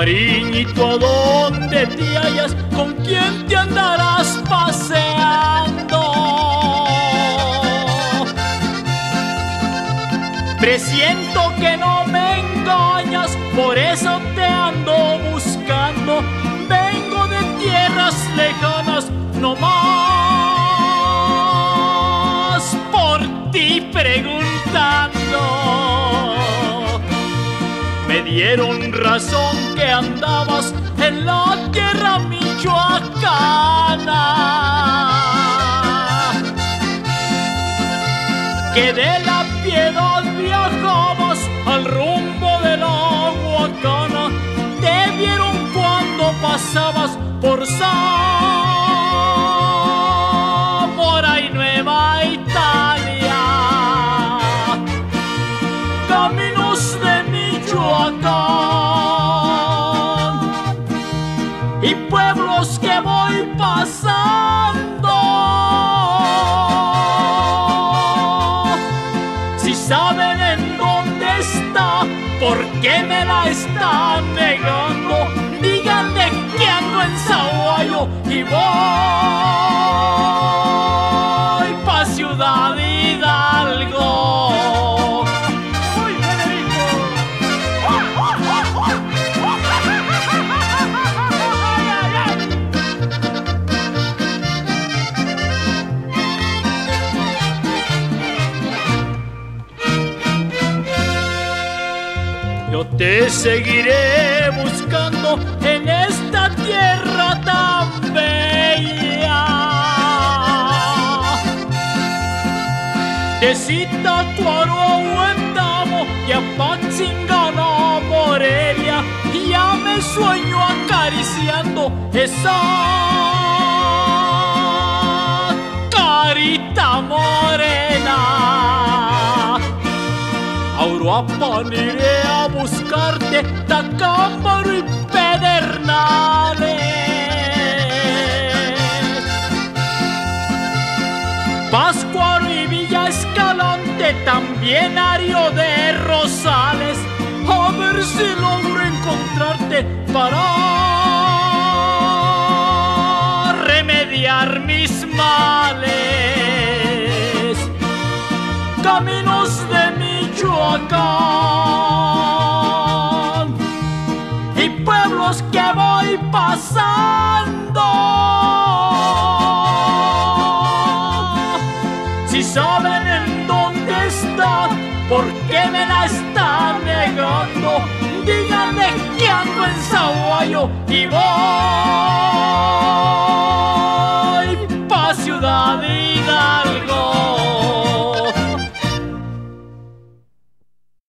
Cariñito, ¿a dónde te hallas? ¿Con quién te andarás paseando? Presiento que no me engañas, por eso te ando buscando. Vengo de tierras lejanas, no más por ti preguntando. Me dieron razón que andabas en la tierra michoacana, que de la Piedad viajabas al rumbo de la Huacana. Te vieron cuando pasabas por Zamora y Nueva Italia. Caminos de Michoacán y pueblos que voy pasando, si saben en dónde está, ¿por qué me la están negando? Díganle que ando en Sahuayo y voy pa' Ciudad Hidalgo. Yo te seguiré buscando en esta tierra tan bella. De Zitácuaro a Huetamo y a Patzingana a Morelia, ya me sueño acariciando esa carita morena. Uruapan iré a buscarte, Tacámbaro y Pedernales, Pátzcuaro y Villa Escalante, también Ario de Rosales. A ver si logro encontrarte para remediar mis males. Caminos de Michoacán y pueblos que voy pasando, si saben en dónde está, ¿por qué me la están negando? Díganme que ando en Sahuayo y voy